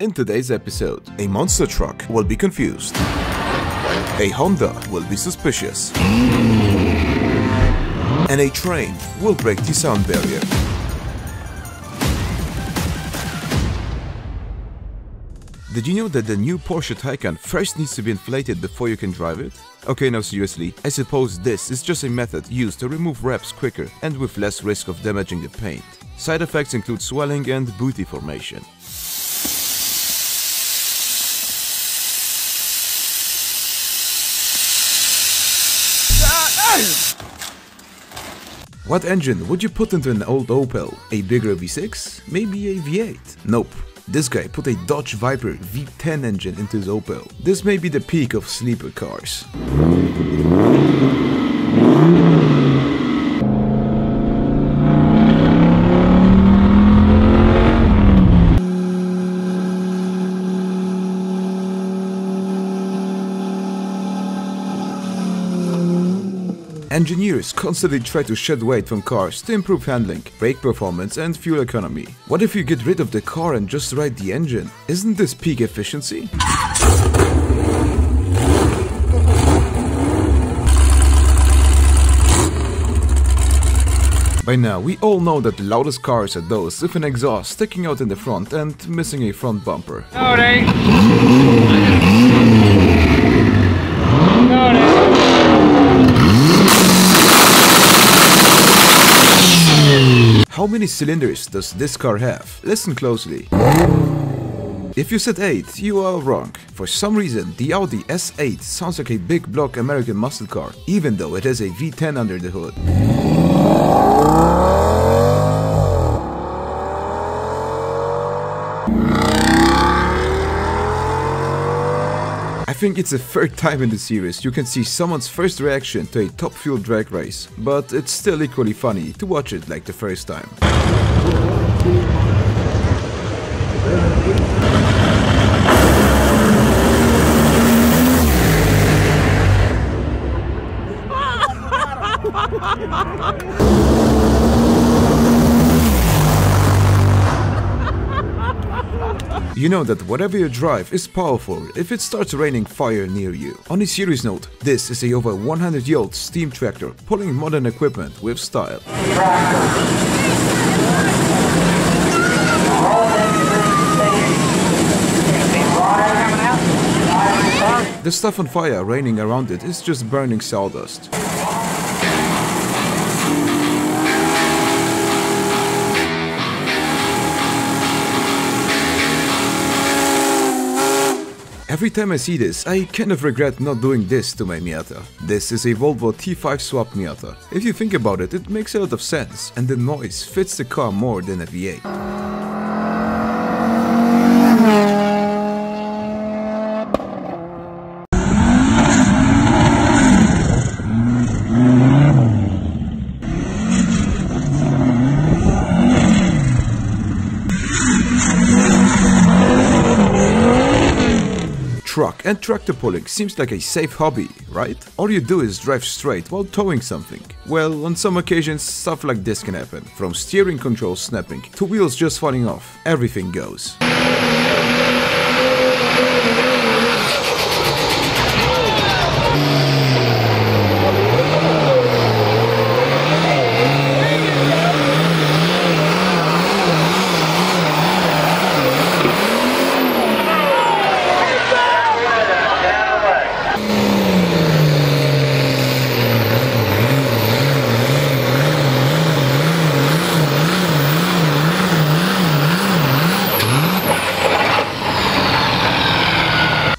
In today's episode, a monster truck will be confused, a Honda will be suspicious, and a train will break the sound barrier. Did you know that the new Porsche Taycan first needs to be inflated before you can drive it? Okay, no, seriously, I suppose this is just a method used to remove wraps quicker and with less risk of damaging the paint. Side effects include swelling and booty formation. What engine would you put into an old Opel? A bigger V6? Maybe a V8? Nope. This guy put a Dodge Viper V10 engine into his Opel. This may be the peak of sleeper cars. Engineers constantly try to shed weight from cars to improve handling, brake performance and fuel economy. What if you get rid of the car and just ride the engine? Isn't this peak efficiency? By now, we all know that the loudest cars are those with an exhaust sticking out in the front and missing a front bumper. How many cylinders does this car have? Listen closely. If you said 8, you are wrong. For some reason, the Audi S8 sounds like a big block American muscle car, even though it has a V10 under the hood. I think it's the third time in the series you can see someone's first reaction to a Top Fuel drag race, but it's still equally funny to watch it like the first time. You know that whatever you drive is powerful if it starts raining fire near you. On a serious note, this is a over 100-year-old steam tractor pulling modern equipment with style. The stuff on fire raining around it is just burning sawdust. Every time I see this, I kind of regret not doing this to my Miata. This is a Volvo T5 swap Miata. If you think about it, it makes a lot of sense, and the noise fits the car more than a V8. Truck and tractor pulling seems like a safe hobby, right? All you do is drive straight while towing something. Well, on some occasions stuff like this can happen, from steering controls snapping to wheels just falling off, everything goes.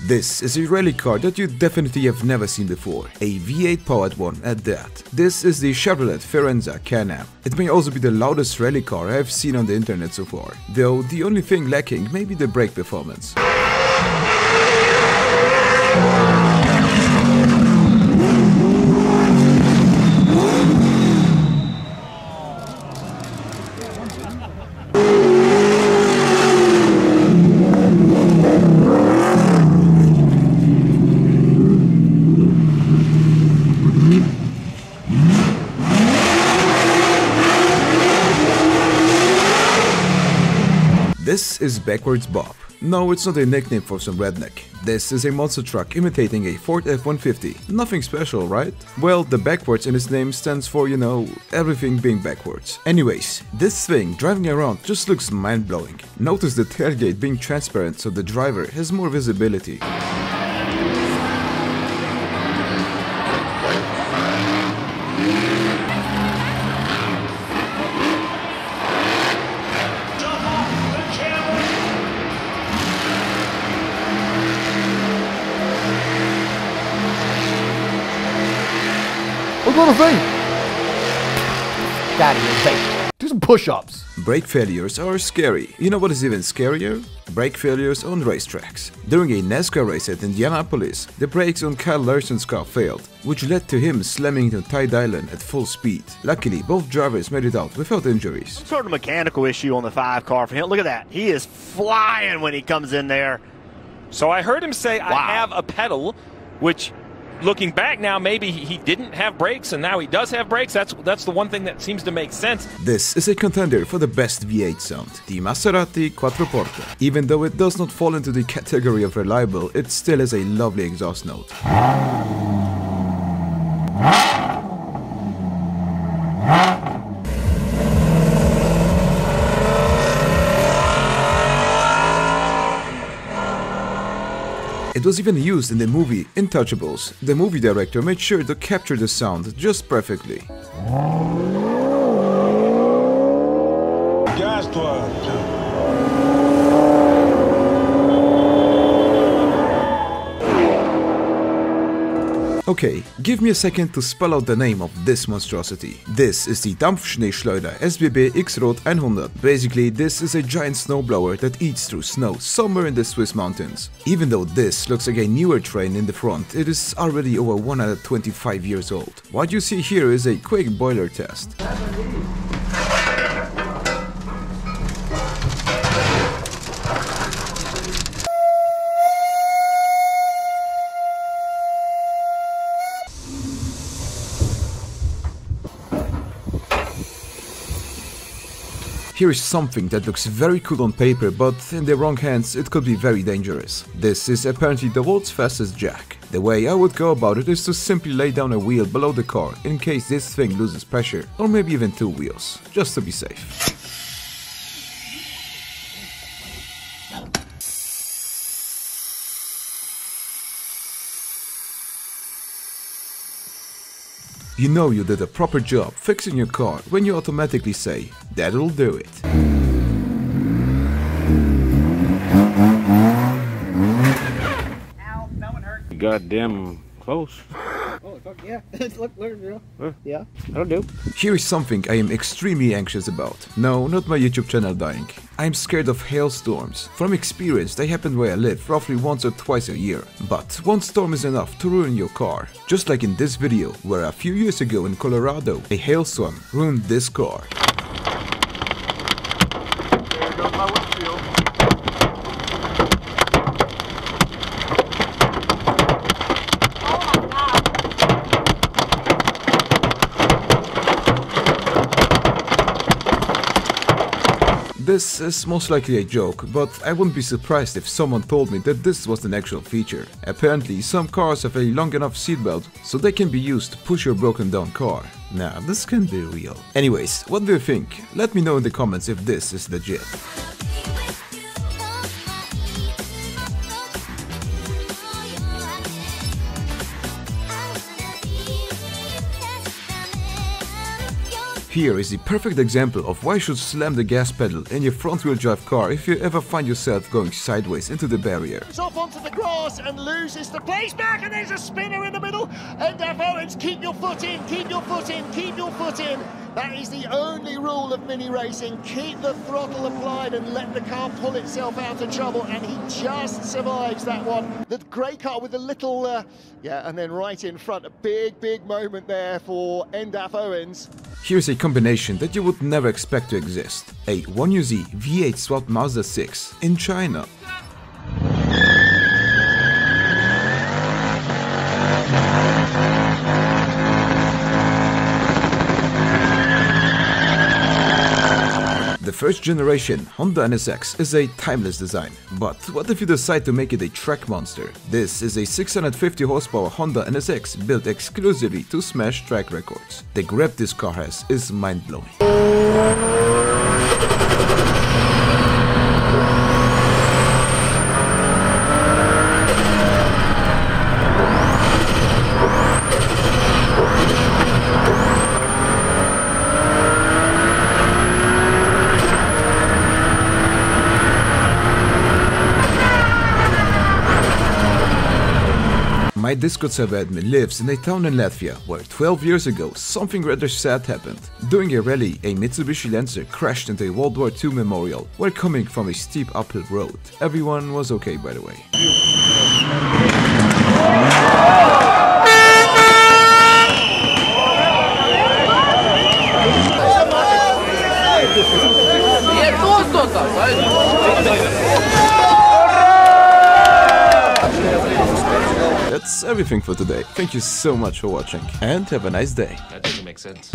This is a rally car that you definitely have never seen before, a V8 powered one at that. This is the Chevrolet Firenza Can-Am. It may also be the loudest rally car I have seen on the internet so far, though the only thing lacking may be the brake performance. This is backwards Bob. No, it's not a nickname for some redneck. This is a monster truck imitating a Ford F-150. Nothing special, right? Well, the backwards in its name stands for, you know, everything being backwards. Anyways, this thing driving around just looks mind-blowing. Notice the tailgate being transparent so the driver has more visibility. Little thing. Daddy is safe. Do some push-ups. Brake failures are scary. You know what is even scarier? Brake failures on racetracks. During a NASCAR race at Indianapolis, the brakes on Kyle Larson's car failed, which led to him slamming into Ty Dillon at full speed. Luckily, both drivers made it out without injuries. Sort of mechanical issue on the 5 car for him. Look at that. He is flying when he comes in there. So I heard him say, wow. I have a pedal, which... Looking back now, maybe he didn't have brakes, and now he does have brakes. That's the one thing that seems to make sense. This is a contender for the best V8 sound, the Maserati Quattroporte. Even though it does not fall into the category of reliable, it still has a lovely exhaust note. It was even used in the movie Intouchables. The movie director made sure to capture the sound just perfectly. Okay, give me a second to spell out the name of this monstrosity. This is the Dampfschneeschleuder SBB X Rot 100. Basically, this is a giant snowblower that eats through snow somewhere in the Swiss mountains. Even though this looks like a newer train in the front, it is already over 125 years old. What you see here is a quick boiler test. Here is something that looks very cool on paper, but in the wrong hands it could be very dangerous. This is apparently the world's fastest jack. The way I would go about it is to simply lay down a wheel below the car in case this thing loses pressure, or maybe even 2 wheels, just to be safe. You know you did a proper job fixing your car when you automatically say, that'll do it. Ow, that one hurt. Goddamn close. Oh, fuck yeah. Look, girl. Yeah, that'll do. Here is something I am extremely anxious about. No, not my YouTube channel dying. I'm scared of hailstorms. From experience, they happen where I live roughly once or twice a year. But one storm is enough to ruin your car. Just like in this video, where a few years ago in Colorado, a hailstorm ruined this car. There goes my windshield. Oh my God. This is most likely a joke, but I wouldn't be surprised if someone told me that this was an actual feature. Apparently, some cars have a long enough seatbelt so they can be used to push your broken down car. Nah, this can't be real. Anyways, what do you think? Let me know in the comments if this is legit. Here is the perfect example of why you should slam the gas pedal in your front-wheel drive car if you ever find yourself going sideways into the barrier. It's off onto the grass and loses the place back, and there's a spinner in the middle, and Owens, keep your foot in, keep your foot in, keep your foot in. That is the only rule of mini racing. Keep the throttle applied and let the car pull itself out of trouble, and he just survives that one. The grey car with a little, and then right in front, a big moment there for Endaf Owens. Here's a combination that you would never expect to exist. A 1UZ V8 swapped Mazda 6 in China. The first generation Honda NSX is a timeless design, but what if you decide to make it a track monster? This is a 650 horsepower Honda NSX built exclusively to smash track records. The grip this car has is mind-blowing. My Discord server admin lives in a town in Latvia where 12 years ago something rather sad happened. During a rally, a Mitsubishi Lancer crashed into a World War II memorial while coming from a steep uphill road. Everyone was okay, by the way. That's everything for today. Thank you so much for watching and have a nice day. That doesn't make sense.